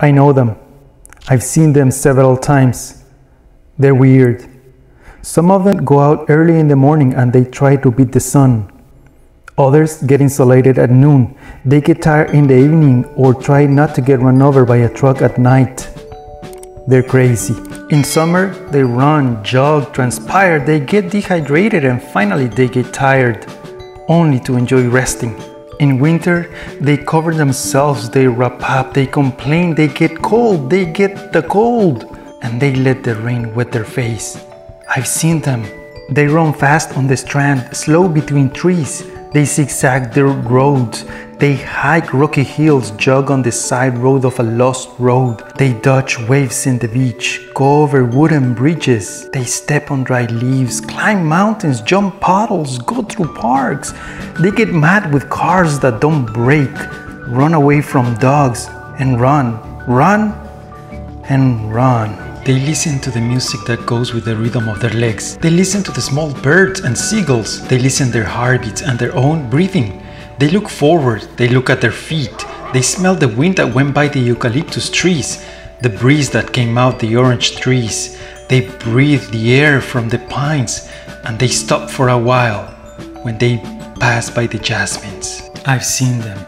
I know them. I've seen them several times. They're weird. Some of them go out early in the morning and they try to beat the sun. Others get insulated at noon. They get tired in the evening or try not to get run over by a truck at night. They're crazy. In summer, they run, jog, transpire, they get dehydrated, and finally they get tired, only to enjoy resting. In winter, they cover themselves, they wrap up, they complain, they get cold, they get the cold, and they let the rain wet their face. I've seen them. They run fast on the strand, slow between trees. They zigzag their roads. They hike rocky hills, jog on the side road of a lost road. They dodge waves in the beach, go over wooden bridges. They step on dry leaves, climb mountains, jump puddles, go through parks. They get mad with cars that don't brake, run away from dogs, and run, run, and run. They listen to the music that goes with the rhythm of their legs. They listen to the small birds and seagulls. They listen to their heartbeats and their own breathing. They look forward. They look at their feet. They smell the wind that went by the eucalyptus trees, the breeze that came out the orange trees. They breathe the air from the pines, and they stop for a while when they pass by the jasmines. I've seen them.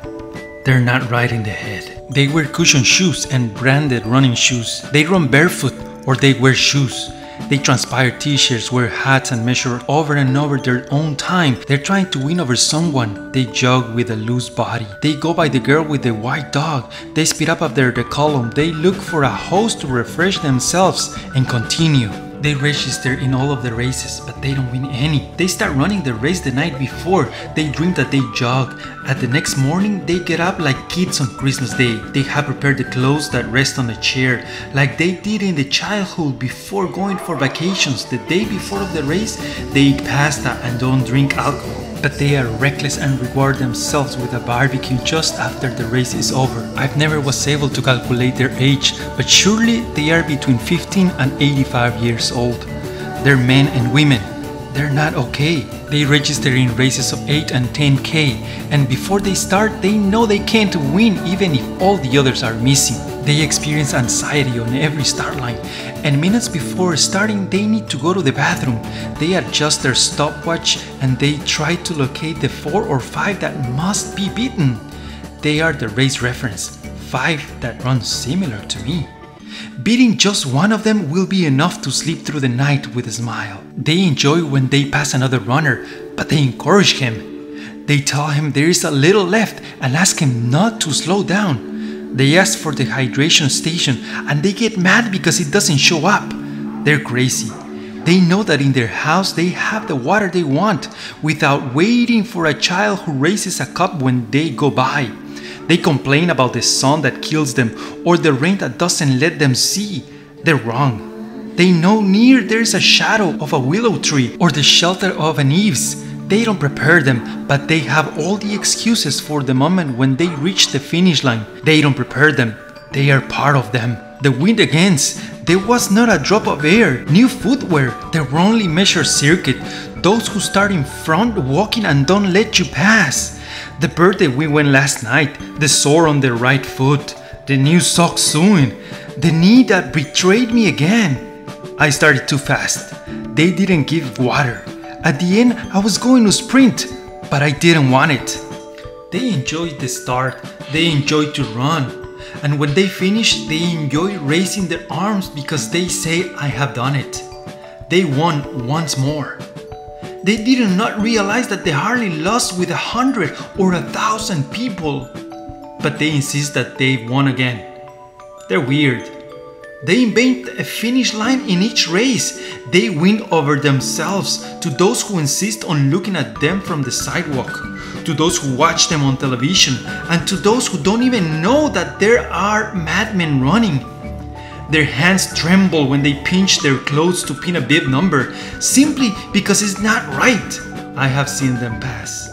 They're not right in the head. They wear cushioned shoes and branded running shoes. They run barefoot, or they wear shoes. They transpire t-shirts, wear hats, and measure over and over their own time. They're trying to win over someone. They jog with a loose body. They go by the girl with the white dog. They speed up after the column. They look for a hose to refresh themselves and continue. They register in all of the races, but they don't win any. They start running the race the night before. They dream that they jog. At the next morning, they get up like kids on Christmas Day. They have prepared the clothes that rest on the chair, like they did in the childhood before going for vacations. The day before of the race, they eat pasta and don't drink alcohol. But they are reckless and reward themselves with a barbecue just after the race is over. I've never was able to calculate their age, but surely they are between 15 and 85 years old. They're men and women. They're not okay. They register in races of 8 and 10K, and before they start, they know they can't win even if all the others are missing. They experience anxiety on every start line, and minutes before starting they need to go to the bathroom. They adjust their stopwatch and they try to locate the 4 or 5 that must be beaten. They are the race reference, 5 that runs similar to me. Beating just one of them will be enough to sleep through the night with a smile. They enjoy when they pass another runner, but they encourage him. They tell him there is a little left and ask him not to slow down. They ask for the hydration station and they get mad because it doesn't show up. They're crazy. They know that in their house they have the water they want without waiting for a child who raises a cup when they go by. They complain about the sun that kills them or the rain that doesn't let them see. They're wrong. They know near there is a shadow of a willow tree or the shelter of an eaves. They don't prepare them, but they have all the excuses for the moment when they reach the finish line. They don't prepare them. They are part of them. The wind against. There was not a drop of air. New footwear. The wrongly measured circuit. Those who start in front walking and don't let you pass. The birthday we went last night. The sore on the right foot. The new sock sewing. The knee that betrayed me again. I started too fast. They didn't give water. At the end, I was going to sprint, but I didn't want it. They enjoy the start, they enjoy to run, and when they finish, they enjoy raising their arms because they say, I have done it. They won once more. They did not realize that they hardly lost with 100 or 1,000 people, but they insist that they won again. They're weird. They invent a finish line in each race. They win over themselves to those who insist on looking at them from the sidewalk, to those who watch them on television, and to those who don't even know that there are madmen running. Their hands tremble when they pinch their clothes to pin a bib number, simply because it's not right. I have seen them pass.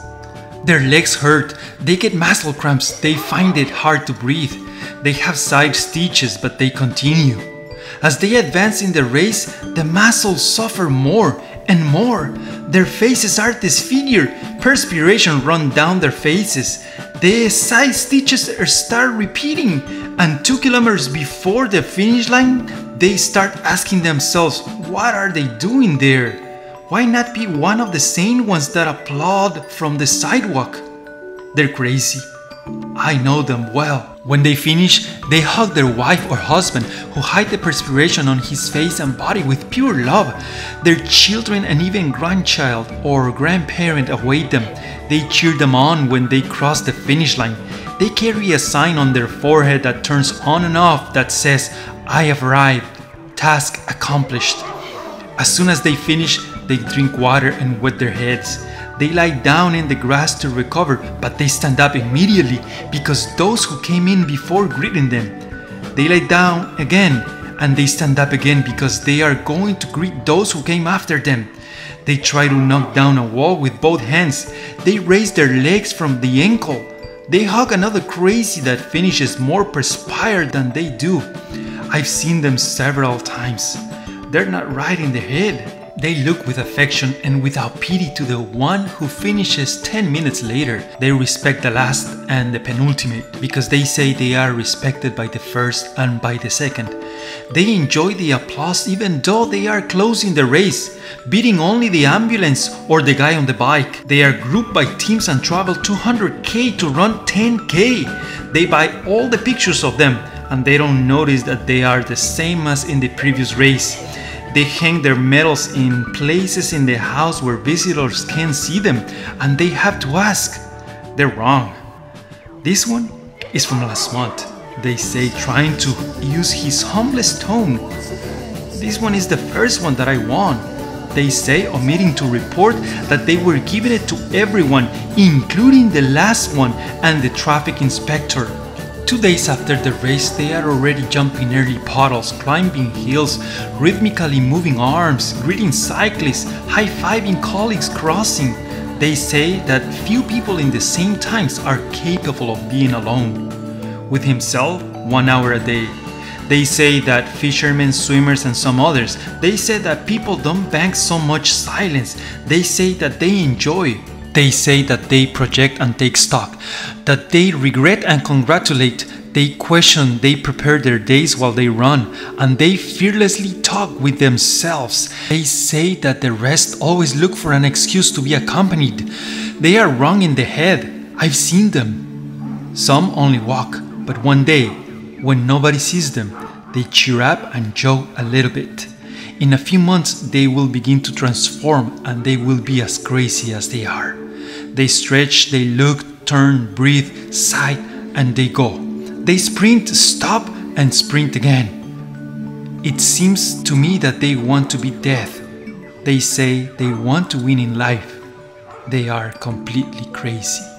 Their legs hurt, they get muscle cramps, they find it hard to breathe. They have side stitches, but they continue. As they advance in the race, the muscles suffer more and more. Their faces are disfigured, perspiration runs down their faces. The side stitches start repeating, and 2 kilometers before the finish line, they start asking themselves, what are they doing there? Why not be one of the sane ones that applaud from the sidewalk? They're crazy. I know them well. When they finish, they hug their wife or husband, who hide the perspiration on his face and body with pure love. Their children and even grandchild or grandparent await them. They cheer them on when they cross the finish line. They carry a sign on their forehead that turns on and off that says, I have arrived, task accomplished. As soon as they finish, they drink water and wet their heads. They lie down in the grass to recover, but they stand up immediately because those who came in before greeted them. They lie down again and they stand up again because they are going to greet those who came after them. They try to knock down a wall with both hands. They raise their legs from the ankle. They hug another crazy that finishes more perspired than they do. I've seen them several times. They're not right in the head. They look with affection and without pity to the one who finishes 10 minutes later. They respect the last and the penultimate because they say they are respected by the first and by the second. They enjoy the applause even though they are closing the race, beating only the ambulance or the guy on the bike. They are grouped by teams and travel 200K to run 10K. They buy all the pictures of them and they don't notice that they are the same as in the previous race. They hang their medals in places in the house where visitors can't see them, and they have to ask. They're wrong. This one is from last month, they say, trying to use his humblest tone. This one is the first one that I won, they say, omitting to report that they were giving it to everyone, including the last one and the traffic inspector. 2 days after the race, they are already jumping early puddles, climbing hills, rhythmically moving arms, greeting cyclists, high-fiving colleagues crossing. They say that few people in the same times are capable of being alone with himself 1 hour a day. They say that fishermen, swimmers, and some others. They say that people don't bank so much silence. They say that they enjoy. They say that they project and take stock, that they regret and congratulate, they question, they prepare their days while they run, and they fearlessly talk with themselves. They say that the rest always look for an excuse to be accompanied. They are wrong in the head. I've seen them. Some only walk, but one day, when nobody sees them, they cheer up and joke a little bit. In a few months, they will begin to transform and they will be as crazy as they are. They stretch, they look, turn, breathe, sigh, and they go. They sprint, stop, and sprint again. It seems to me that they want to be death. They say they want to win in life. They are completely crazy.